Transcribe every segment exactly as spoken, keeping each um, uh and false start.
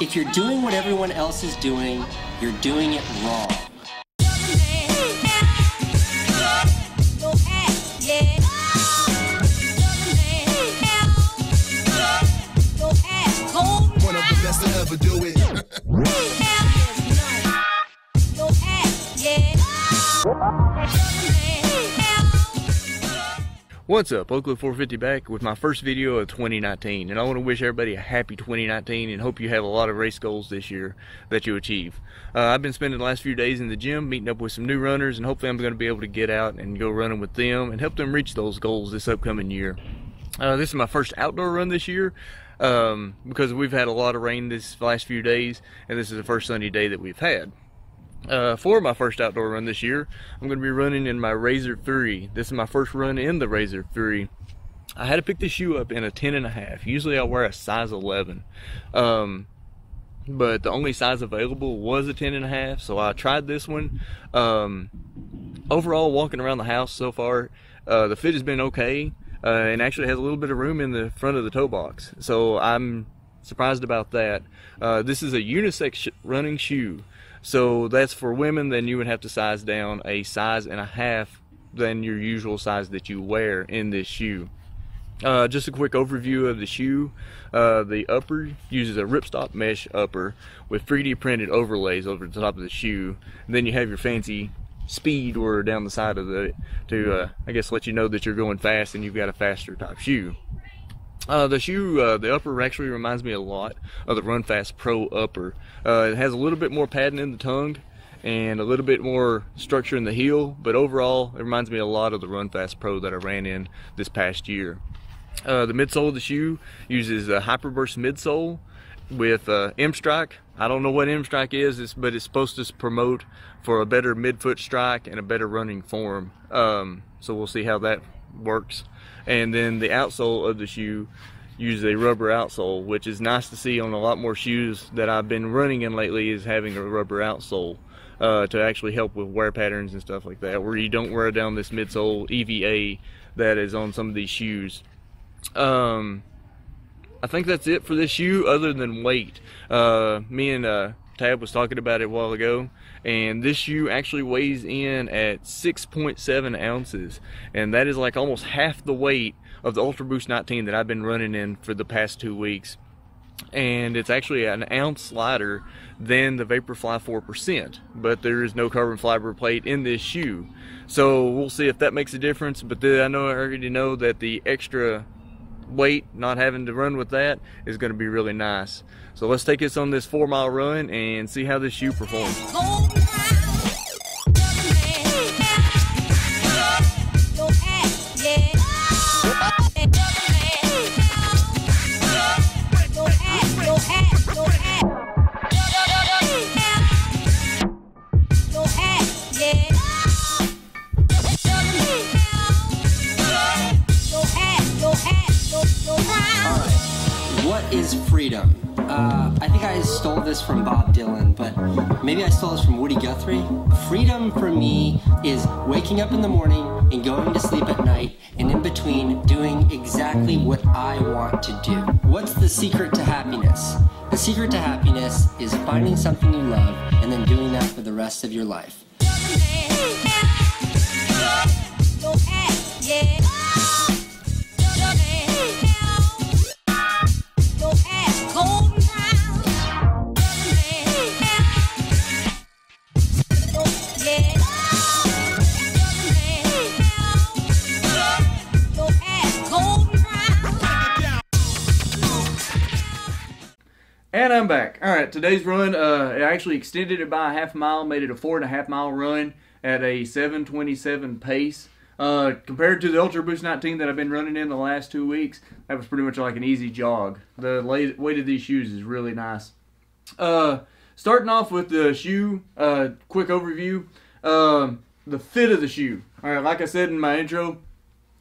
If you're doing what everyone else is doing, you're doing it wrong. One of the best to ever do it. What's up, Oakley four fifty back with my first video of twenty nineteen, and I want to wish everybody a happy twenty nineteen and hope you have a lot of race goals this year that you achieve. Uh, I've been spending the last few days in the gym meeting up with some new runners, and hopefully I'm going to be able to get out and go running with them and help them reach those goals this upcoming year. Uh, this is my first outdoor run this year um, because we've had a lot of rain this last few days, and this is the first sunny day that we've had. Uh, for my first outdoor run this year, I'm going to be running in my Razor three. This is my first run in the Razor three. I had to pick this shoe up in a ten and a half. Usually I wear a size eleven, um, but the only size available was a ten and a half, so I tried this one. Um, overall, walking around the house so far, uh, the fit has been okay, uh, and actually has a little bit of room in the front of the toe box, so I'm surprised about that. Uh, this is a unisex sh running shoe. So that's for women, then you would have to size down a size and a half than your usual size that you wear in this shoe. Uh, just a quick overview of the shoe. Uh, the upper uses a ripstop mesh upper with three D printed overlays over the top of the shoe. And then you have your fancy speed order down the side of it to, uh, I guess, let you know that you're going fast and you've got a faster type shoe. Uh, the shoe, uh, the upper actually reminds me a lot of the Run Fast Pro upper. Uh, it has a little bit more padding in the tongue and a little bit more structure in the heel, but overall it reminds me a lot of the Run Fast Pro that I ran in this past year. Uh, the midsole of the shoe uses a Hyper Burst midsole with uh, M-Strike. I don't know what M-Strike is, but it's supposed to promote for a better midfoot strike and a better running form. Um, so we'll see how that works. And then the outsole of the shoe uses a rubber outsole, which is nice to see on a lot more shoes that I've been running in lately, is having a rubber outsole uh, to actually help with wear patterns and stuff like that, where you don't wear down this midsole E V A that is on some of these shoes. Um, I think that's it for this shoe other than weight. Uh, me and uh, Tab was talking about it a while ago, and this shoe actually weighs in at six point seven ounces, and that is like almost half the weight of the Ultra Boost nineteen that I've been running in for the past two weeks, and it's actually an ounce lighter than the Vaporfly four percent, but there is no carbon fiber plate in this shoe, so we'll see if that makes a difference. But then I know I already know that the extra weight, not having to run with that, is going to be really nice. So let's take us on this four mile run and see how this shoe performs. Is freedom. Uh, I think I stole this from Bob Dylan, but maybe I stole this from Woody Guthrie. Freedom for me is waking up in the morning and going to sleep at night, and in between doing exactly what I want to do. What's the secret to happiness? The secret to happiness is finding something you love and then doing that for the rest of your life. And I'm back. All right, today's run, uh, I actually extended it by a half mile, made it a four and a half mile run at a seven twenty-seven pace. Uh, compared to the Ultra Boost nineteen that I've been running in the last two weeks, that was pretty much like an easy jog. The weight of these shoes is really nice. Uh, starting off with the shoe, uh, quick overview, um, the fit of the shoe. All right, like I said in my intro,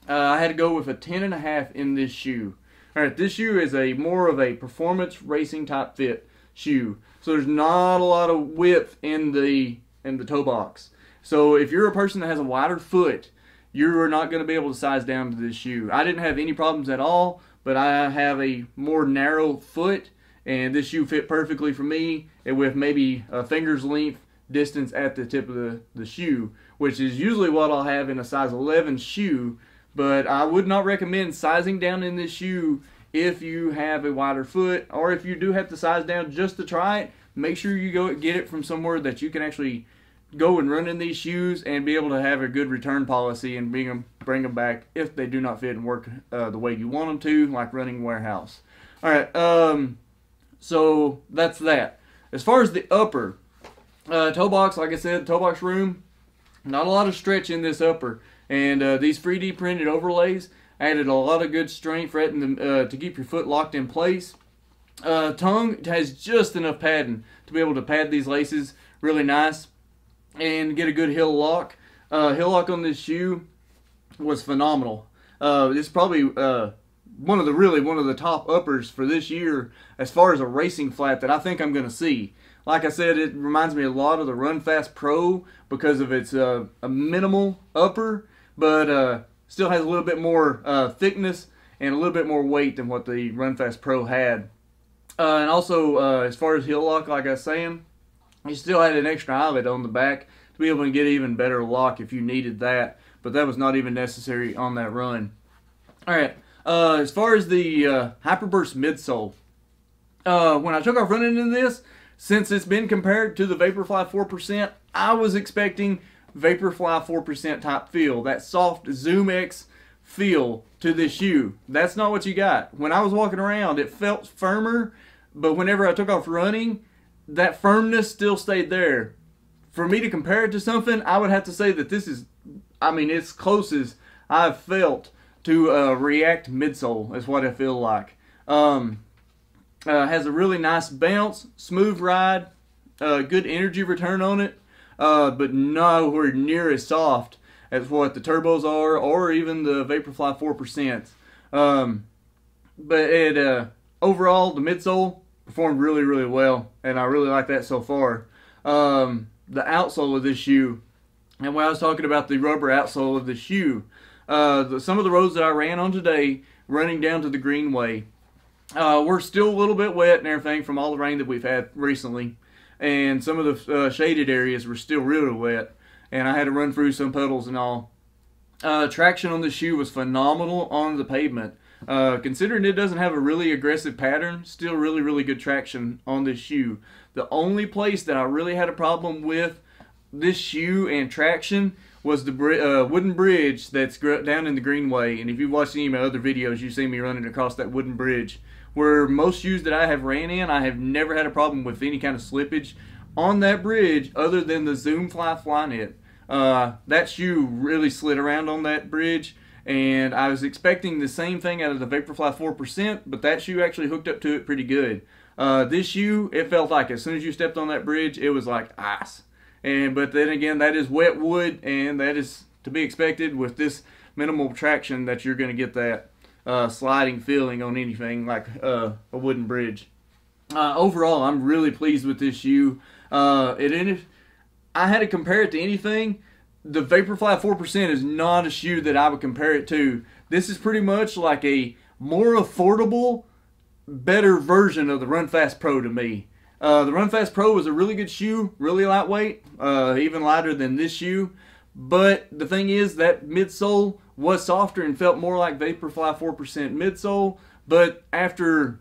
uh, I had to go with a ten and a half in this shoe. Alright, this shoe is a more of a performance racing type fit shoe. So there's not a lot of width in the in the toe box. So if you're a person that has a wider foot, you're not going to be able to size down to this shoe. I didn't have any problems at all, but I have a more narrow foot, And this shoe fit perfectly for me, and with maybe a finger's length distance at the tip of the, the shoe, which is usually what I'll have in a size eleven shoe. But I would not recommend sizing down in this shoe if you have a wider foot, or if you do have to size down just to try it. Make sure you go get it from somewhere that you can actually go and run in these shoes and be able to have a good return policy and bring them, bring them back if they do not fit and work uh, the way you want them to, like running warehouse. All right, um, so that's that. As far as the upper, uh, toe box, like I said, toe box room, not a lot of stretch in this upper. And uh, these three D printed overlays added a lot of good strength for the, uh, to keep your foot locked in place. Uh, tongue has just enough padding to be able to pad these laces really nice and get a good heel lock. Uh, heel lock on this shoe was phenomenal. Uh, it's probably uh, one of the really one of the top uppers for this year as far as a racing flap that I think I'm going to see. Like I said, it reminds me a lot of the Run Fast Pro because of its uh, a minimal upper, but uh, still has a little bit more uh, thickness and a little bit more weight than what the Run Fast Pro had. Uh, and also, uh, as far as heel lock, like I was saying, you still had an extra eyelet on the back to be able to get even better lock if you needed that, but that was not even necessary on that run. All right, uh, as far as the uh, Hyper Burst midsole, uh, when I took off running in this, since it's been compared to the Vaporfly four percent, I was expecting Vaporfly four percent type feel, that soft ZoomX feel to this shoe. That's not what you got. When I was walking around, it felt firmer, but whenever I took off running, that firmness still stayed there. For me to compare it to something, I would have to say that this is, I mean, it's closest I've felt to a React midsole, is what I feel like. Um, uh, has a really nice bounce, smooth ride, uh, good energy return on it, uh, but nowhere near as soft as what the turbos are, or even the Vaporfly four percent. Um, but it, uh, overall, the midsole performed really, really well, and I really like that so far. Um, the outsole of this shoe, and when I was talking about the rubber outsole of the shoe, uh, the, some of the roads that I ran on today, running down to the Greenway, uh, we're still a little bit wet and everything from all the rain that we've had recently, and some of the uh, shaded areas were still really wet, and I had to run through some puddles and all. Uh, traction on the shoe was phenomenal on the pavement. Uh, considering it doesn't have a really aggressive pattern, still really, really good traction on this shoe. The only place that I really had a problem with this shoe and traction was the bri uh, wooden bridge that's gr down in the Greenway. And if you've watched any of my other videos, you've seen me running across that wooden bridge. Where most shoes that I have ran in, I have never had a problem with any kind of slippage on that bridge other than the Zoomfly Flyknit. Uh, that shoe really slid around on that bridge. And I was expecting the same thing out of the Vaporfly four percent, but that shoe actually hooked up to it pretty good. Uh, this shoe, it felt like as soon as you stepped on that bridge, it was like ice. And but then again, that is wet wood, and that is to be expected with this minimal traction that you're going to get that uh, sliding feeling on anything like uh, a wooden bridge. Uh, overall, I'm really pleased with this shoe. Uh, it, and if I had to compare it to anything, the Vaporfly four percent is not a shoe that I would compare it to. This is pretty much like a more affordable, better version of the Run Fast Pro to me. Uh, the Run Fast Pro was a really good shoe, really lightweight, uh, even lighter than this shoe. But the thing is that midsole was softer and felt more like Vaporfly four percent midsole. But after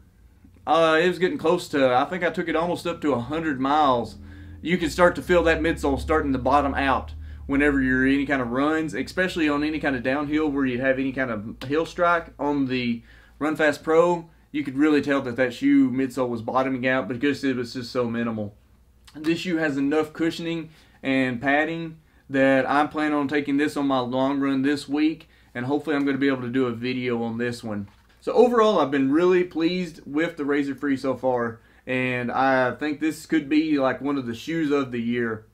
uh, it was getting close to, I think I took it almost up to one hundred miles, you could start to feel that midsole starting to bottom out. Whenever you're any kind of runs, especially on any kind of downhill where you have any kind of heel strike on the Run Fast Pro, you could really tell that that shoe midsole was bottoming out because it was just so minimal. This shoe has enough cushioning and padding that I plan on taking this on my long run this week, and hopefully I'm going to be able to do a video on this one. So overall, I've been really pleased with the Razor three so far, and I think this could be like one of the shoes of the year.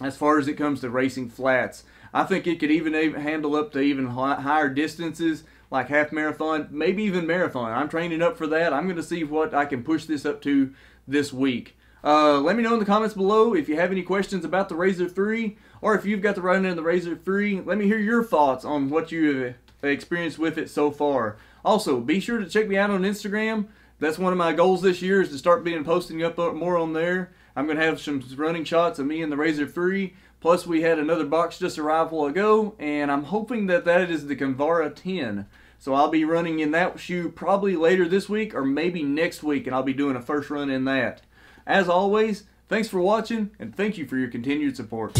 As far as it comes to racing flats, I think it could even handle up to even higher distances, like half marathon, maybe even marathon. I'm training up for that. I'm going to see what I can push this up to this week. Uh, let me know in the comments below if you have any questions about the Razor three, or if you've got the run in the Razor three. Let me hear your thoughts on what you have experienced with it so far. Also, be sure to check me out on Instagram. that's one of my goals this year, is to start being posting up more on there. I'm going to have some running shots of me and the Razor three. Plus we had another box just arrive a while ago, and I'm hoping that that is the Kevara ten. So I'll be running in that shoe probably later this week or maybe next week, and I'll be doing a first run in that. As always, thanks for watching, and thank you for your continued support.